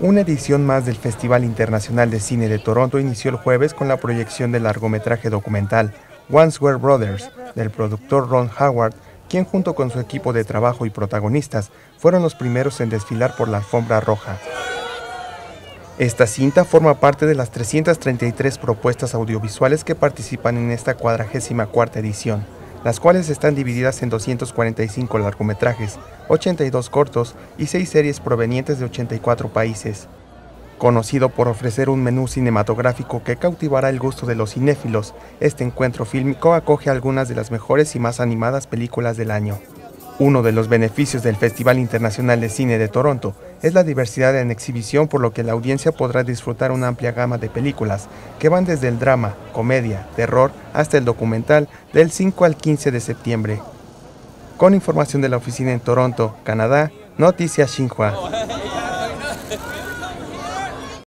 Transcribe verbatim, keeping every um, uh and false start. Una edición más del Festival Internacional de Cine de Toronto inició el jueves con la proyección del largometraje documental Once Were Brothers, del productor Ron Howard, quien junto con su equipo de trabajo y protagonistas fueron los primeros en desfilar por la alfombra roja. Esta cinta forma parte de las trescientas treinta y tres propuestas audiovisuales que participan en esta cuadragésima cuarta edición, las cuales están divididas en doscientos cuarenta y cinco largometrajes, ochenta y dos cortos y seis series provenientes de ochenta y cuatro países. Conocido por ofrecer un menú cinematográfico que cautivará el gusto de los cinéfilos, este encuentro fílmico acoge algunas de las mejores y más animadas películas del año. Uno de los beneficios del Festival Internacional de Cine de Toronto es la diversidad en exhibición, por lo que la audiencia podrá disfrutar una amplia gama de películas que van desde el drama, comedia, terror hasta el documental del cinco al quince de septiembre. Con información de la oficina en Toronto, Canadá, Noticias Xinhua.